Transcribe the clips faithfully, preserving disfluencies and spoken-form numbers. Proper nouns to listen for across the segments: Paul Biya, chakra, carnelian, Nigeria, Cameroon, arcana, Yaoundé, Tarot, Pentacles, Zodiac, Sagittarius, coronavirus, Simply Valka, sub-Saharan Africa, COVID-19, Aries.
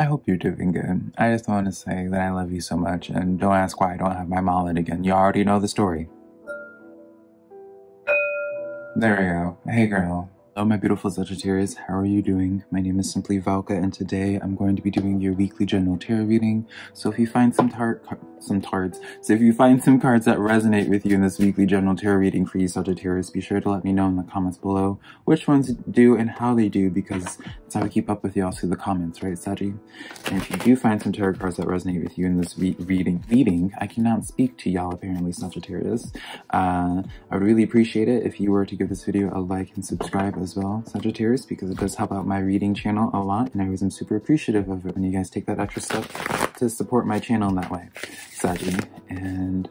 I hope you're doing good. I just want to say that I love you so much, and don't ask why I don't have my mullet again. You already know the story. There we go. Hey girl. Hello my beautiful Sagittarius, how are you doing? My name is Simply Valka, and today I'm going to be doing your weekly general tarot reading. So if you find some tar some tards, so if you find some cards that resonate with you in this weekly general tarot reading for you Sagittarius, be sure to let me know in the comments below which ones do and how they do, because that's how I keep up with y'all through the comments, right Saggy? And if you do find some tarot cards that resonate with you in this re reading, reading, I cannot speak to y'all apparently Sagittarius. Uh, I would really appreciate it if you were to give this video a like and subscribe as well, Sagittarius, because it does help out my reading channel a lot, and I always am super appreciative of it when you guys take that extra step to support my channel in that way, Saggy. And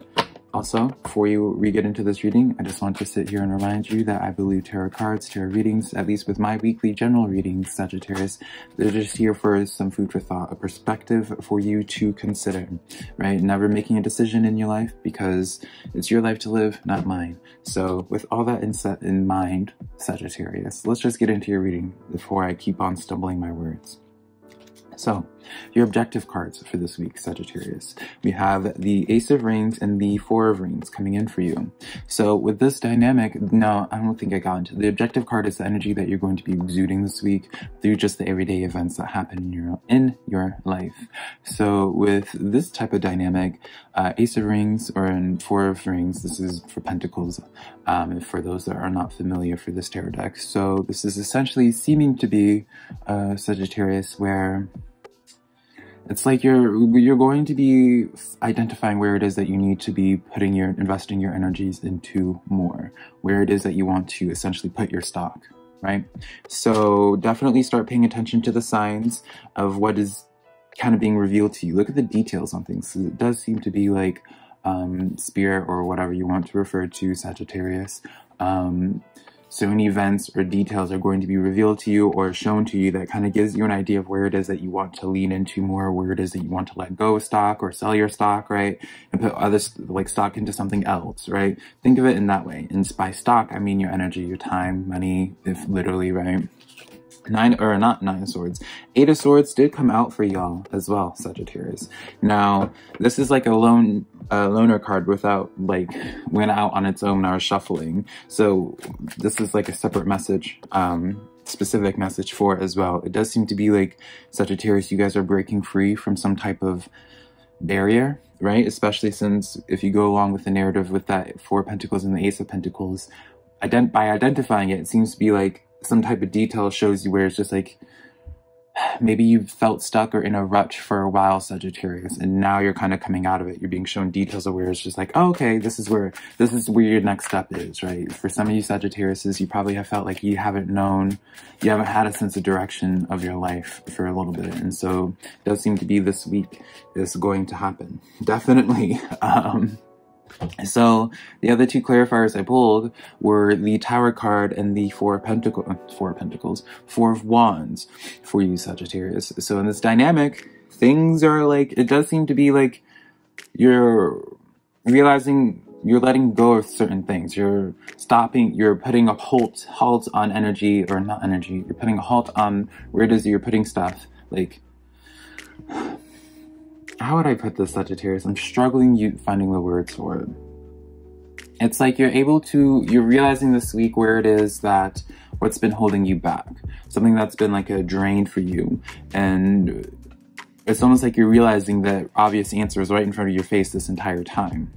also, before you we get into this reading, I just want to sit here and remind you that I believe tarot cards, tarot readings, at least with my weekly general readings, Sagittarius, they're just here for some food for thought, a perspective for you to consider, right? Never making a decision in your life, because it's your life to live, not mine. So with all that in, set in mind, Sagittarius, let's just get into your reading before I keep on stumbling my words. So, your objective cards for this week, Sagittarius. We have the Ace of Rings and the Four of Rings coming in for you. So, with this dynamic, no, I don't think I got into it. The objective card is the energy that you're going to be exuding this week through just the everyday events that happen in your, in your life. So, with this type of dynamic, uh, Ace of Rings or in Four of Rings, this is for Pentacles, um, for those that are not familiar for this tarot deck. So, this is essentially seeming to be uh, Sagittarius where it's like you're you're going to be identifying where it is that you need to be putting your investing your energies into more, where it is that you want to essentially put your stock, right? So definitely start paying attention to the signs of what is kind of being revealed to you. Look at the details on things. It does seem to be like um, spirit or whatever you want to refer to, Sagittarius. Um, So many events or details are going to be revealed to you or shown to you that kind of gives you an idea of where it is that you want to lean into more, where it is that you want to let go of stock or sell your stock, right? And put other like stock into something else, right? Think of it in that way. And by stock, I mean your energy, your time, money, if literally, right? Nine, or not Nine of Swords. Eight of Swords did come out for y'all as well, Sagittarius. Now, this is like a lone, a loner card without, like, went out on its own or shuffling. So this is like a separate message, um, specific message for it as well. It does seem to be like, Sagittarius, you guys are breaking free from some type of barrier, right? Especially since if you go along with the narrative with that Four of Pentacles and the Ace of Pentacles, ident by identifying it, it seems to be like, some type of detail shows you where it's just like maybe you've felt stuck or in a rut for a while, Sagittarius, and now you're kind of coming out of it. You're being shown details of where it's just like, oh, okay, this is where this is where your next step is, right? For some of you Sagittariuses, you probably have felt like you haven't known, you haven't had a sense of direction of your life for a little bit, and so it does seem to be this week is going to happen, definitely. um So the other two clarifiers I pulled were the Tower card and the Four of Pentacles, Four of Pentacles, Four of Wands for you Sagittarius. So in this dynamic, things are like, it does seem to be like you're realizing you're letting go of certain things. You're stopping, you're putting a halt, halt on energy, or not energy, you're putting a halt on where it is that you're putting stuff, like... How would I put this, Sagittarius? I'm struggling you finding the words for it. It's like you're able to, you're realizing this week where it is that what's been holding you back. Something that's been like a drain for you. And it's almost like you're realizing that obvious answer is right in front of your face this entire time.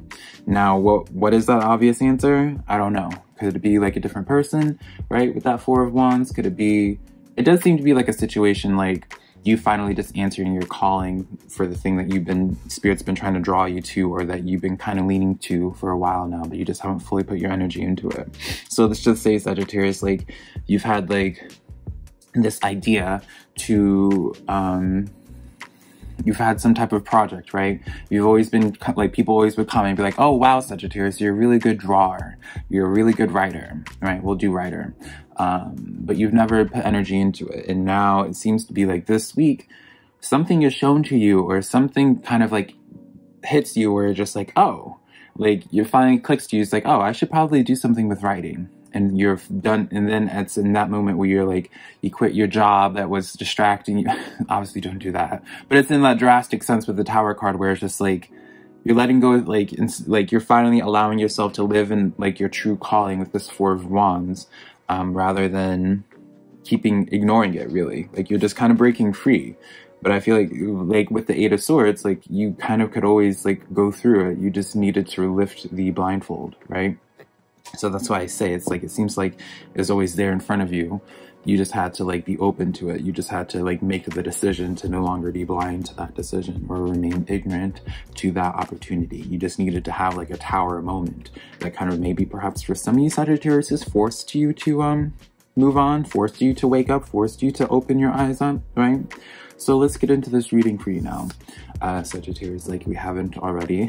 Now, what what is that obvious answer? I don't know. Could it be like a different person, right? With that Four of Wands? Could it be, it does seem to be like a situation like, you finally just answering your calling for the thing that you've been, Spirit's been trying to draw you to, or that you've been kind of leaning to for a while now, but you just haven't fully put your energy into it. So let's just say, Sagittarius, like, you've had, like, this idea to, um, you've had some type of project, right? You've always been, like, people always would comment and be like, oh, wow, Sagittarius, you're a really good drawer. You're a really good writer, right? We'll do writer. Um, but you've never put energy into it. And now it seems to be like this week, something is shown to you or something kind of like hits you where you're just like, oh, like you're finally clicks to you. It's like, oh, I should probably do something with writing. and you're done, and then it's in that moment where you're like, you quit your job that was distracting you. Obviously don't do that, but it's in that drastic sense with the Tower card where it's just like you're letting go of, like, like you're finally allowing yourself to live in like your true calling with this Four of Wands, um, rather than keeping ignoring it, really. Like you're just kind of breaking free. But I feel like, like with the Eight of Swords, like you kind of could always like go through it. You just needed to lift the blindfold, right? So that's why I say it's like, it seems like it's always there in front of you. You just had to like be open to it. You just had to like make the decision to no longer be blind to that decision or remain ignorant to that opportunity. You just needed to have like a Tower moment that kind of maybe perhaps for some of you Sagittarius is forced you to um move on, forced you to wake up, forced you to open your eyes up, right? So let's get into this reading for you now, uh, Sagittarius, like we haven't already.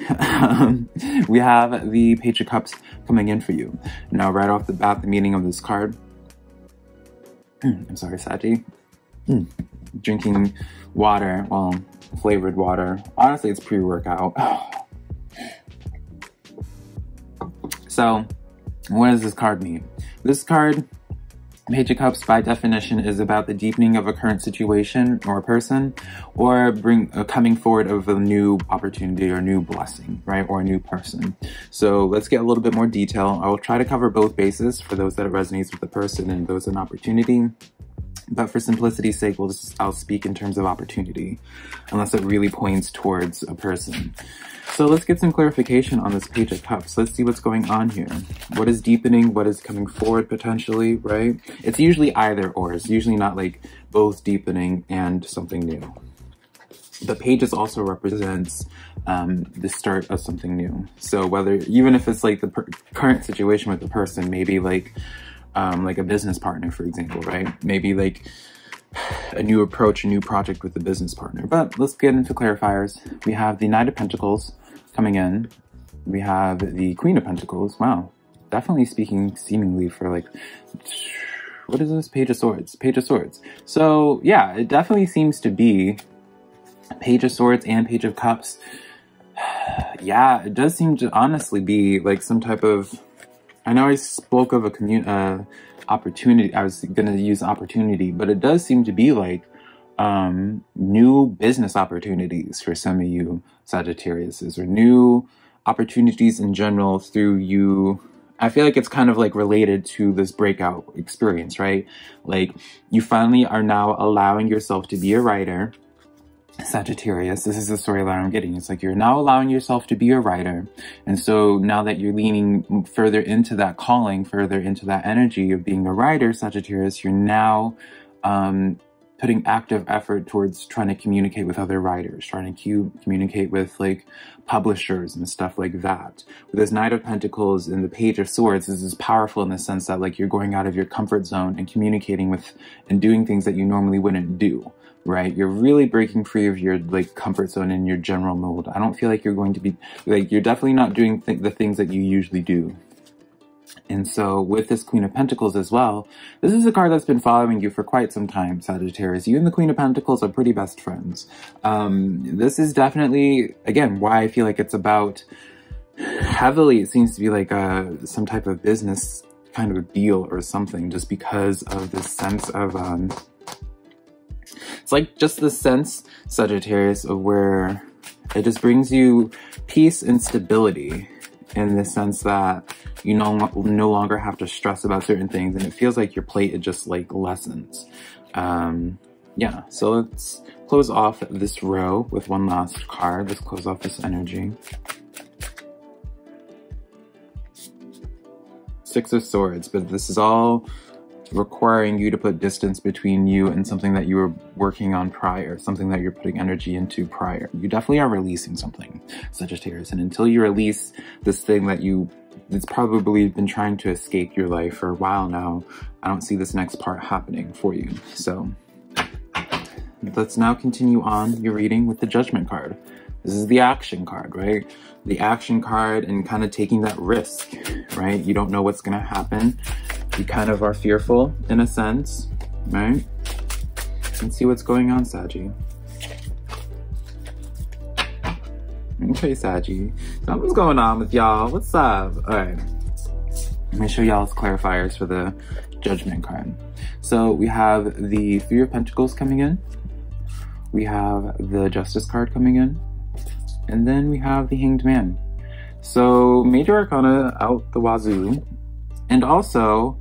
We have the Page of Cups coming in for you. Now, right off the bat, the meaning of this card, I'm sorry, Saggy, mm. drinking water, well, flavored water. Honestly, it's pre-workout. So what does this card mean? This card, Page of Cups, by definition, is about the deepening of a current situation or a person, or bring a coming forward of a new opportunity or new blessing, right? Or a new person. So let's get a little bit more detail. I will try to cover both bases for those that it resonates with the person and those an opportunity. But for simplicity's sake, we'll just, I'll speak in terms of opportunity, unless it really points towards a person. So let's get some clarification on this Page of Cups. Let's see what's going on here. What is deepening? What is coming forward potentially, right? It's usually either or. It's usually not like both deepening and something new. The pages also represents um, the start of something new. So whether, even if it's like the per current situation with the person, maybe like, um, like a business partner, for example, right? Maybe like a new approach, a new project with a business partner. But let's get into clarifiers. We have the Knight of Pentacles coming in. We have the Queen of Pentacles. Wow, definitely speaking seemingly for like, what is this? Page of Swords, Page of Swords. So yeah, it definitely seems to be Page of Swords and Page of Cups. Yeah, it does seem to honestly be like some type of, I know I spoke of a commun- uh, opportunity, I was going to use opportunity, but it does seem to be like um, new business opportunities for some of you Sagittariuses, or new opportunities in general through you. I feel like it's kind of like related to this breakout experience, right? Like you finally are now allowing yourself to be a writer, Sagittarius. This is the story that I'm getting. It's like you're now allowing yourself to be a writer, and so now that you're leaning further into that calling, further into that energy of being a writer, Sagittarius, you're now um putting active effort towards trying to communicate with other writers, trying to communicate with like publishers and stuff like that. With this Knight of Pentacles and the Page of Swords, this is powerful in the sense that like you're going out of your comfort zone and communicating with and doing things that you normally wouldn't do, right? You're really breaking free of your like comfort zone and your general mold. I don't feel like you're going to be like, you're definitely not doing th the things that you usually do. And so with this Queen of Pentacles as well, this is a card that's been following you for quite some time, Sagittarius. You and the Queen of Pentacles are pretty best friends. Um, this is definitely, again, why I feel like it's about heavily, it seems to be like a, some type of business kind of deal or something, just because of this sense of, um, it's like just the sense, Sagittarius, of where it just brings you peace and stability, in the sense that you no, no longer have to stress about certain things, and it feels like your plate, it just like lessens. Um, yeah, so let's close off this row with one last card. Let's close off this energy. Six of Swords, but this is all requiring you to put distance between you and something that you were working on prior, something that you're putting energy into prior. You definitely are releasing something, Sagittarius, and until you release this thing that you, it's probably been trying to escape your life for a while now, I don't see this next part happening for you. So let's now continue on your reading with the Judgment card. This is the action card, right? The action card and kind of taking that risk, right? You don't know what's going to happen. You kind of are fearful in a sense, right? Let's see what's going on, Saggy. Okay, Saggy. Something's going on with y'all. What's up? All right. I'm gonna show y'all clarifiers for the judgment card. So we have the Three of Pentacles coming in, we have the Justice card coming in, and then we have the Hanged Man. So major arcana out the wazoo. And also,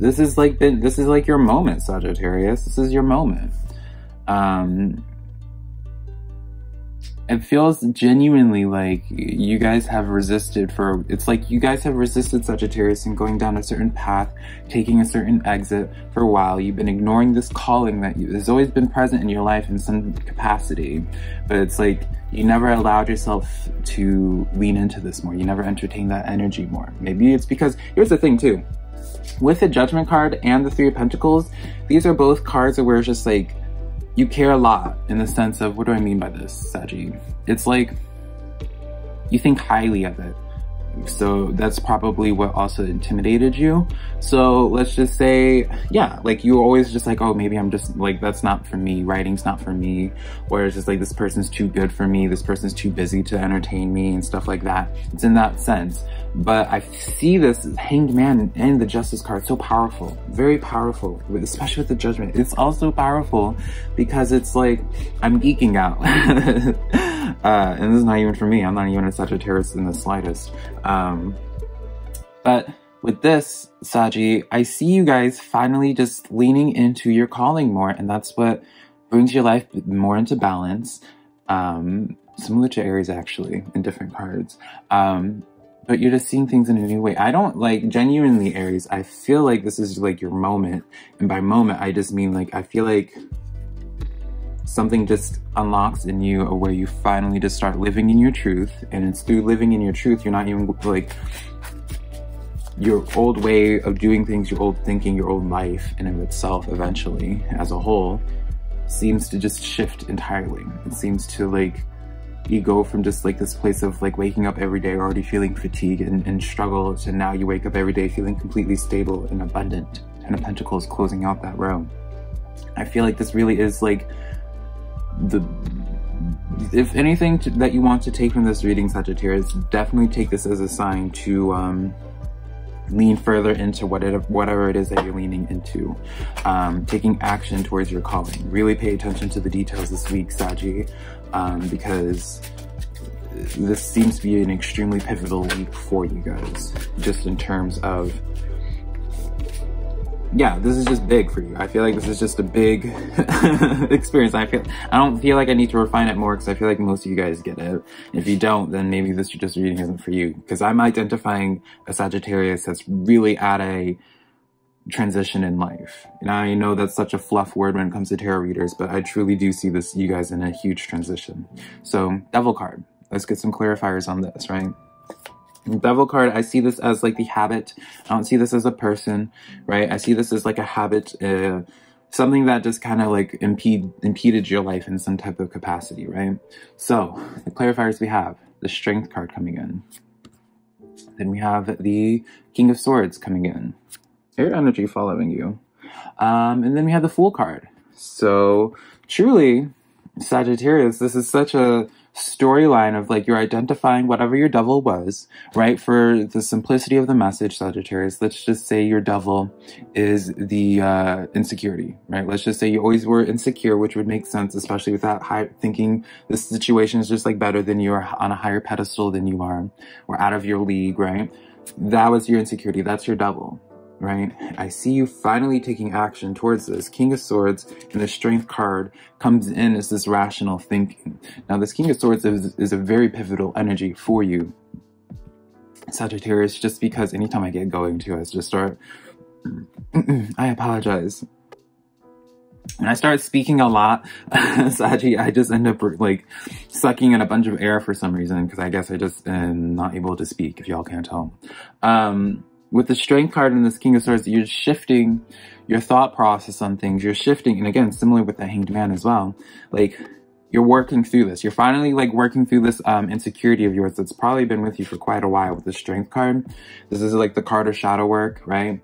this is like the, this is like your moment, Sagittarius. This is your moment. Um, it feels genuinely like you guys have resisted for, it's like you guys have resisted Sagittarius and going down a certain path, taking a certain exit for a while. You've been ignoring this calling that you, has always been present in your life in some capacity, but it's like you never allowed yourself to lean into this more. You never entertained that energy more. Maybe it's because, here's the thing too, with the Judgment card and the Three of Pentacles, these are both cards where it's just like, you care a lot in the sense of, what do I mean by this, Saggy? It's like, you think highly of it. So that's probably what also intimidated you. So let's just say, yeah, like you were always just like, oh, maybe I'm just like, that's not for me. Writing's not for me. Or it's just like, this person's too good for me. This person's too busy to entertain me and stuff like that. It's in that sense. But I see this Hanged Man and the Justice card so powerful, very powerful, especially with the Judgment. It's also powerful because it's like, I'm geeking out. Uh, and this is not even for me. I'm not even a Sagittarius in the slightest. Um, but with this, Saji, I see you guys finally just leaning into your calling more, and that's what brings your life more into balance. Um, similar to Aries, actually, in different cards. Um, but you're just seeing things in a new way. I don't, like, genuinely, Aries, I feel like this is, like, your moment. And by moment, I just mean, like, I feel like something just unlocks in you where you finally just start living in your truth, and it's through living in your truth, you're not even like your old way of doing things, your old thinking, your old life in and of itself eventually as a whole seems to just shift entirely. It seems to like you go from just like this place of like waking up every day already feeling fatigue and, and struggle, to now you wake up every day feeling completely stable and abundant. Ten of Pentacles closing out that row. I feel like this really is like the, if anything to, that you want to take from this reading, Sagittarius, definitely take this as a sign to um, lean further into what it, whatever it is that you're leaning into. Um, taking action towards your calling. Really pay attention to the details this week, Saggy, um, because this seems to be an extremely pivotal week for you guys, just in terms of, yeah, this is just big for you. I feel like this is just a big experience. I feel I don't feel like I need to refine it more because I feel like most of you guys get it. If you don't, then maybe this just reading isn't for you. Because I'm identifying a Sagittarius that's really at a transition in life. And I know that's such a fluff word when it comes to tarot readers, but I truly do see this, you guys, in a huge transition. So, Devil card. Let's get some clarifiers on this, right? Devil card, I see this as like the habit. I don't see this as a person, right? I see this as like a habit, uh, something that just kind of like impede, impeded your life in some type of capacity, right? So the clarifiers we have, the Strength card coming in. Then we have the King of Swords coming in. Air energy following you. Um, and then we have the Fool card. So truly, Sagittarius, this is such a storyline of like you're identifying whatever your devil was, right? For the simplicity of the message, Sagittarius, let's just say your devil is the uh, insecurity, right? Let's just say you always were insecure, which would make sense, especially with that high thinking this situation is just like better than you, are on a higher pedestal than you are, or out of your league, right? That was your insecurity. That's your devil, right? I see you finally taking action towards this. King of Swords and the Strength card comes in as this rational thinking. Now, this King of Swords is, is a very pivotal energy for you, Sagittarius, just because anytime I get going to, I just start, I apologize. And I start speaking a lot, Saji, I just end up like sucking in a bunch of air for some reason, because I guess I just am not able to speak, if y'all can't tell. Um... With the Strength card and this King of Swords, you're shifting your thought process on things. You're shifting, and again, similar with the Hanged Man as well. Like, you're working through this. You're finally, like, working through this um, insecurity of yours that's probably been with you for quite a while with the Strength card. This is, like, the card of shadow work, right?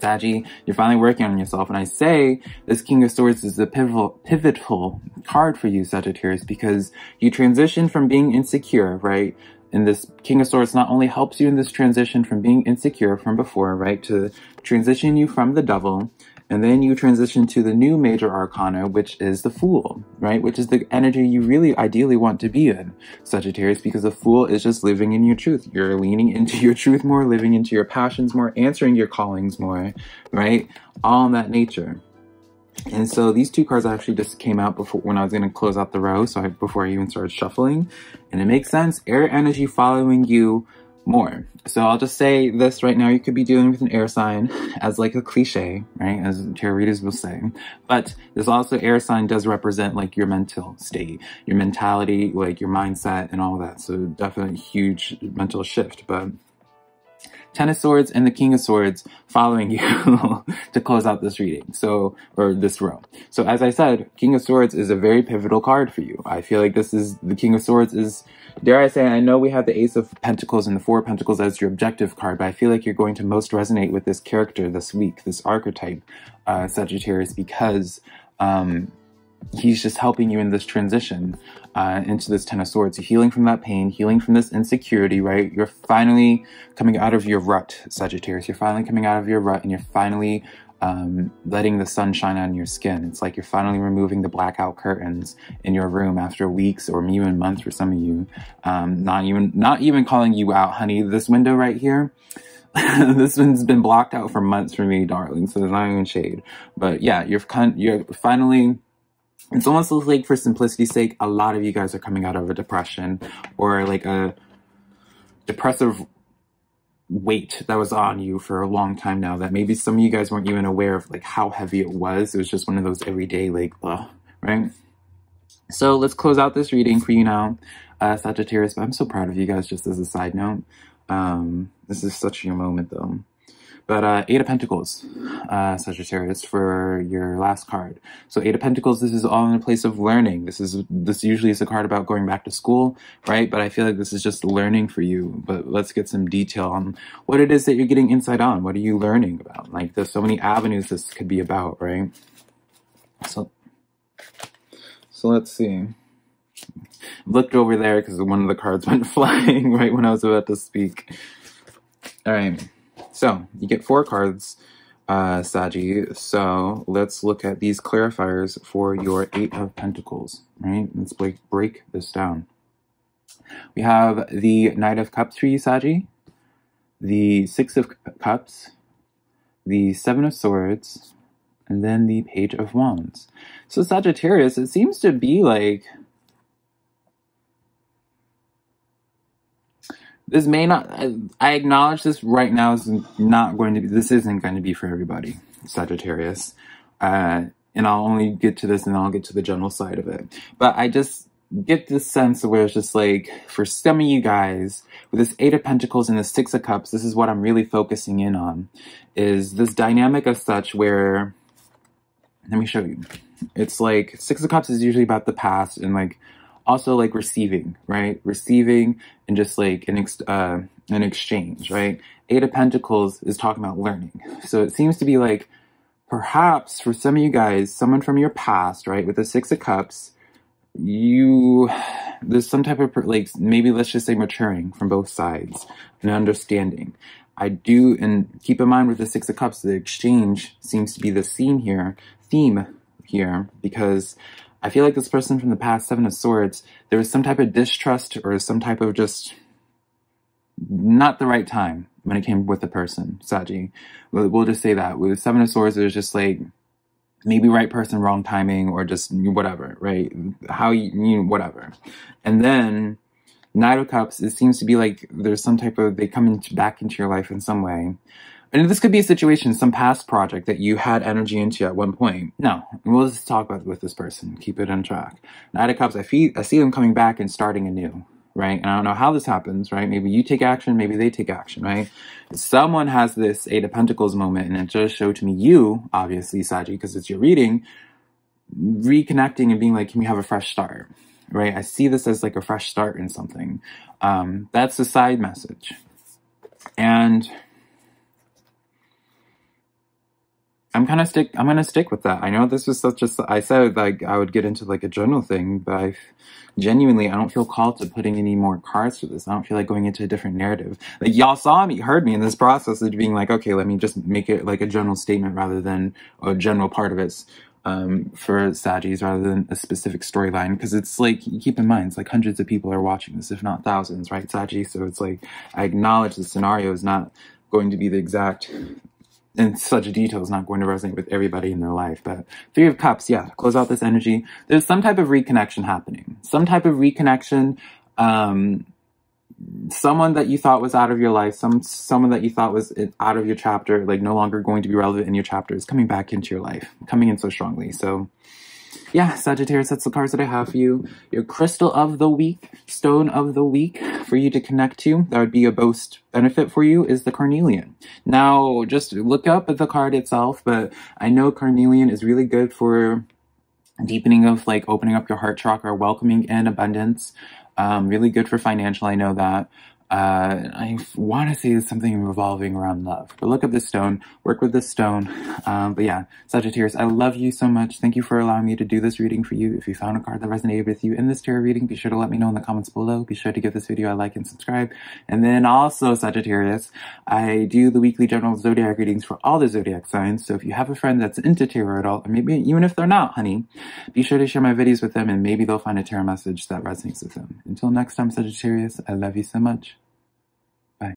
Saggy, you're finally working on yourself. And I say this King of Swords is the pivotal, pivotal card for you, Sagittarius, because you transition from being insecure, right? And this King of Swords not only helps you in this transition from being insecure from before, right, to transition you from the Devil, and then you transition to the new major arcana, which is the Fool, right? Which is the energy you really ideally want to be in, Sagittarius, because the Fool is just living in your truth. You're leaning into your truth more, living into your passions more, answering your callings more, right? All in that nature. And so these two cards actually just came out before when I was going to close out the row, so I, before I even started shuffling. And it makes sense, air energy following you more. So I'll just say this right now, you could be dealing with an air sign as like a cliche, right? As tarot readers will say. But this also air sign does represent like your mental state, your mentality, like your mindset and all that. So definitely huge mental shift. But Ten of Swords and the King of Swords following you to close out this reading, so, or this row. So as I said, King of Swords is a very pivotal card for you. I feel like this is, the King of Swords is, dare I say, I know we have the Ace of Pentacles and the Four of Pentacles as your objective card, but I feel like you're going to most resonate with this character this week, this archetype, uh, Sagittarius, because um, he's just helping you in this transition uh, into this Ten of Swords. You're healing from that pain, healing from this insecurity, right? You're finally coming out of your rut, Sagittarius. You're finally coming out of your rut and you're finally um, letting the sun shine on your skin. It's like you're finally removing the blackout curtains in your room after weeks or even months for some of you. Um, not even, not even calling you out, honey. This window right here, this one's been blocked out for months for me, darling. So there's not even shade. But yeah, you're, you're finally... It's almost like, for simplicity's sake, a lot of you guys are coming out of a depression or like a depressive weight that was on you for a long time now that maybe some of you guys weren't even aware of like how heavy it was. It was just one of those everyday like, ugh, right? So let's close out this reading for you now, uh, Sagittarius. But I'm so proud of you guys, just as a side note. Um, this is such your moment though. But uh, Eight of Pentacles, uh, Sagittarius, for your last card. So Eight of Pentacles, this is all in a place of learning. This is this usually is a card about going back to school, right? But I feel like this is just learning for you. But let's get some detail on what it is that you're getting insight on. What are you learning about? Like, there's so many avenues this could be about, right? So, so let's see. Looked over there because one of the cards went flying right when I was about to speak. All right. So, you get four cards, uh, Saggy. So, let's look at these clarifiers for your Eight of Pentacles, right? Let's break, break this down. We have the Knight of Cups for you, Saggy. The Six of Cups. The Seven of Swords. And then the Page of Wands. So, Sagittarius, it seems to be like... This may not, I acknowledge this right now is not going to be, this isn't going to be for everybody, Sagittarius. Uh, and I'll only get to this and I'll get to the general side of it. But I just get this sense where it's just like, for some of you guys, with this Eight of Pentacles and the Six of Cups, this is what I'm really focusing in on, is this dynamic of such where, let me show you. It's like, Six of Cups is usually about the past and like, also like receiving, right? Receiving and just like an, ex uh, an exchange, right? Eight of Pentacles is talking about learning. So it seems to be like, perhaps for some of you guys, someone from your past, right? With the Six of Cups, you, there's some type of, like, maybe let's just say maturing from both sides and understanding. I do, and keep in mind with the Six of Cups, the exchange seems to be the theme here, theme here, because I feel like this person from the past, Seven of Swords, there was some type of distrust or some type of just not the right time when it came with the person, Saji. We'll, we'll just say that. With Seven of Swords, it was just like maybe right person, wrong timing, or just whatever, right? How you, you know, whatever. And then Knight of Cups, it seems to be like there's some type of, they come in, back into your life in some way. And this could be a situation, some past project that you had energy into at one point. No, we'll just talk about it with this person. Keep it on track. Knight of Cups, I, feel, I see them coming back and starting anew, right? And I don't know how this happens, right? Maybe you take action, maybe they take action, right? Someone has this Eight of Pentacles moment, and it just showed to me you, obviously, Saji, because it's your reading, reconnecting and being like, can we have a fresh start, right? I see this as like a fresh start in something. Um, that's the side message. And... I'm kind of stick. I'm gonna stick with that. I know this was such a. I said like I would get into like a journal thing, but I genuinely I don't feel called to putting any more cards to this. I don't feel like going into a different narrative. Like y'all saw me, heard me in this process of being like, okay, let me just make it like a general statement rather than a general part of it um, for Sagis rather than a specific storyline. Because it's like, keep in mind, it's like hundreds of people are watching this, if not thousands, right, Sagis? So it's like I acknowledge the scenario is not going to be the exact. And such detail is not going to resonate with everybody in their life. But Three of Cups, yeah, close out this energy. There's some type of reconnection happening. Some type of reconnection. Um, someone that you thought was out of your life, some someone that you thought was out of your chapter, like no longer going to be relevant in your chapter, is coming back into your life, coming in so strongly. So yeah, Sagittarius, that's the cards that I have for you. Your crystal of the week, stone of the week for you to connect to, that would be a most benefit for you, is the carnelian. Now, just look up at the card itself, but I know carnelian is really good for deepening of, like, opening up your heart chakra, welcoming in abundance. Um, really good for financial, I know that. Uh, I want to say something revolving around love, but look at this stone, work with this stone. Um, but yeah, Sagittarius, I love you so much. Thank you for allowing me to do this reading for you. If you found a card that resonated with you in this tarot reading, be sure to let me know in the comments below. Be sure to give this video a like and subscribe. And then also, Sagittarius, I do the weekly general zodiac readings for all the zodiac signs. So if you have a friend that's into tarot at all, or maybe even if they're not, honey, be sure to share my videos with them, and maybe they'll find a tarot message that resonates with them. Until next time, Sagittarius, I love you so much.